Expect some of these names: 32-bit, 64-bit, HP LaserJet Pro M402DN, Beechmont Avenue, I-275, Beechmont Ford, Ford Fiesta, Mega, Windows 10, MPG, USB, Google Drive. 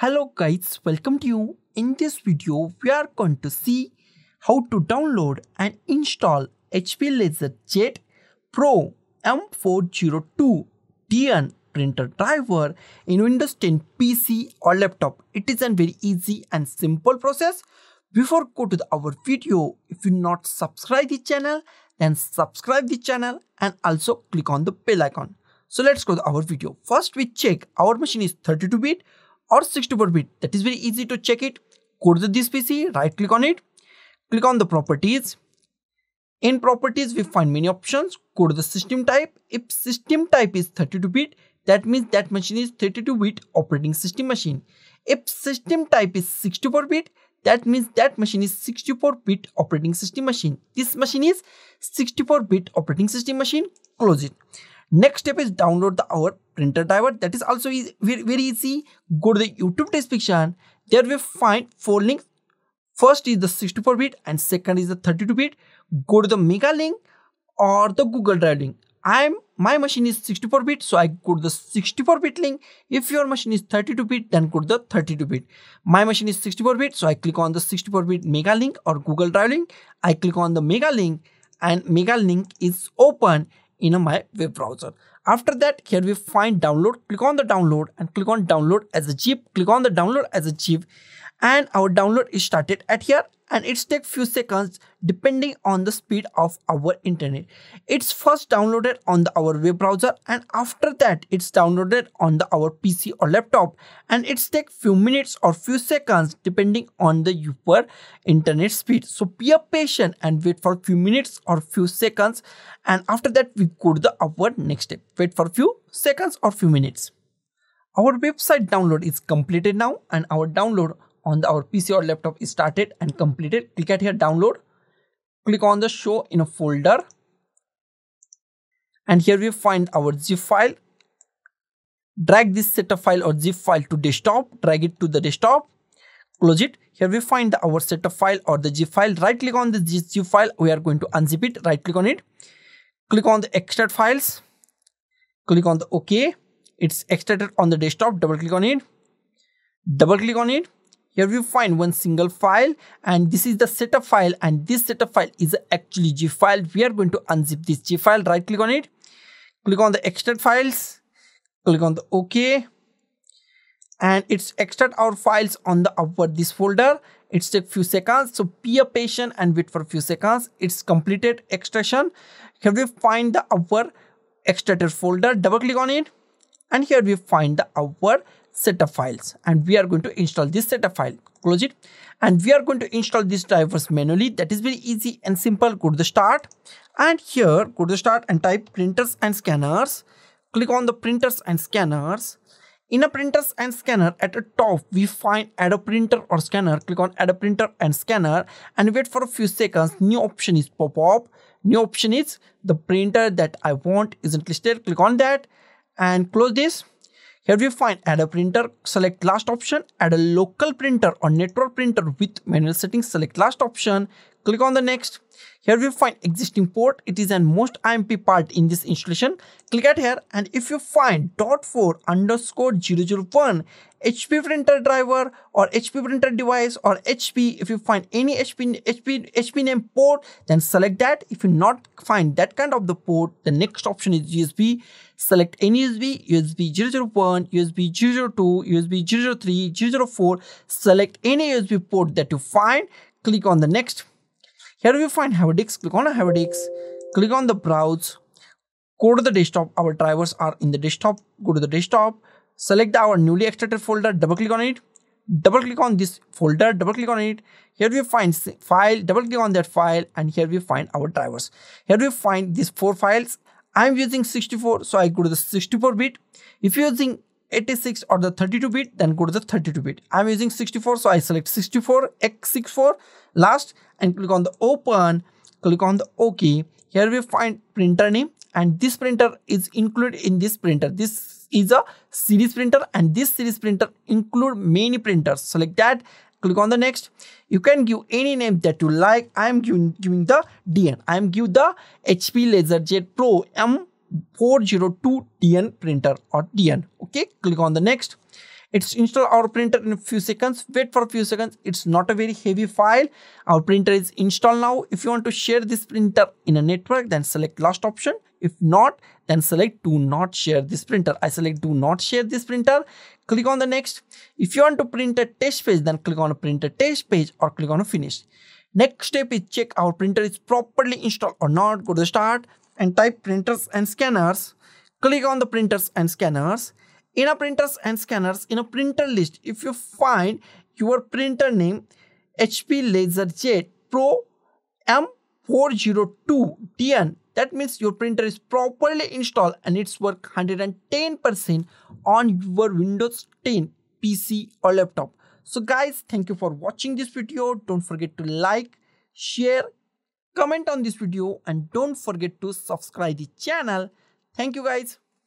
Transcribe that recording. Hello guys, welcome to you. In this video, we are going to see how to download and install HP LaserJet Pro M402DN printer driver in Windows 10 PC or laptop. It is a very easy and simple process. Before go to our video, if you not subscribe the channel, then subscribe the channel and also click on the bell icon. So let's go to our video. First we check our machine is 32-bit. Or 64-bit, that is very easy to check it. Go to this PC, right click on it, click on the properties. In properties we find many options. Go to the system type. If system type is 32-bit, that means that machine is 32-bit operating system machine. If system type is 64-bit, that means that machine is 64-bit operating system machine. This machine is 64-bit operating system machine. Close it. Next step is download our printer driver. That is also easy, very easy. Go to the YouTube description. There we find four links. First is the 64-bit and second is the 32-bit. Go to the Mega link or the Google Drive link. My machine is 64-bit, so I go to the 64-bit link. If your machine is 32-bit, then go to the 32-bit. My machine is 64-bit, so I click on the 64-bit Mega link or Google Drive link. I click on the Mega link and Mega link is open in my web browser. After that, here we find download. Click on the download and click on download as a zip. Click on the download as a zip and our download is started at here and it's take few seconds depending on the speed of our internet. It's first downloaded on our web browser and after that it's downloaded on our PC or laptop and it's take few minutes or few seconds depending on your internet speed. So be patient and wait for few minutes or few seconds and after that we go to our next step. Wait for few seconds or few minutes. Our website download is completed now and our download on our PC or laptop is started and completed. Click at here download. Click on the show in a folder. And here we find our zip file. Drag this setup file or zip file to desktop. Drag it to the desktop. Close it. Here we find our setup file or the zip file. Right click on the zip file. We are going to unzip it. Right click on it. Click on the extract files. Click on the OK. It's extracted on the desktop. Double click on it. Double click on it. Here we find one single file and this is the setup file and this setup file is actually zip file. We are going to unzip this zip file. Right click on it. Click on the extract files. Click on the OK. And it's extract our files on this folder. It's take few seconds. So be patient and wait for a few seconds. It's completed extraction. Here we find our extracted folder. Double click on it. And here we find our setup files and we are going to install this setup file. Close it and we are going to install these drivers manually. That is very easy and simple. Go to the start and here go to the start and type printers and scanners. Click on the printers and scanners. In a printers and scanner at the top we find add a printer or scanner. Click on add a printer and scanner and wait for a few seconds. New option is pop up. New option is the printer that I want isn't listed. Click on that and close this. Here we find add a printer, select last option, add a local printer or network printer with manual settings, select last option, click on the next. Here we find existing port, it is the most IMP part in this installation. Click at here and if you find .4/001 HP printer driver or HP printer device or HP, if you find any HP name port, then select that. If you not find that kind of the port, the next option is USB. Select any USB, USB 001, USB 002, USB 003, 004. Select any USB port that you find. Click on the next. Here we find HyperDisk. Click on a HyperDisk. Click on the browse. Go to the desktop. Our drivers are in the desktop. Go to the desktop. Select our newly extracted folder, double click on it, double click on this folder, double click on it. Here we find file, double click on that file and here we find our drivers. Here we find these four files. I'm using 64, so I go to the 64-bit. If you're using 86 or the 32-bit, then go to the 32-bit. I'm using 64, so I select 64, x64, last and click on the open, click on the OK. Here we find printer name and this printer is included in this printer. This is a series printer and this series printer include many printers. Select that, click on the next. You can give any name that you like. I am giving the DN. I am give the HP LaserJet Pro M402DN printer or DN. Okay, click on the next. It's install our printer in a few seconds. Wait for a few seconds. It's not a very heavy file. Our printer is installed now. If you want to share this printer in a network, then select last option. If not, then select do not share this printer. I select do not share this printer. Click on the next. If you want to print a test page, then click on a printer test page or click on a finish. Next step is check our printer is properly installed or not. Go to the start and type printers and scanners. Click on the printers and scanners. In a printers and scanners, in a printer list, if you find your printer name HP LaserJet Pro M402DN, that means your printer is properly installed and it's work 110% on your Windows 10 PC or laptop. So guys, thank you for watching this video. Don't forget to like, share, comment on this video and don't forget to subscribe the channel. Thank you guys.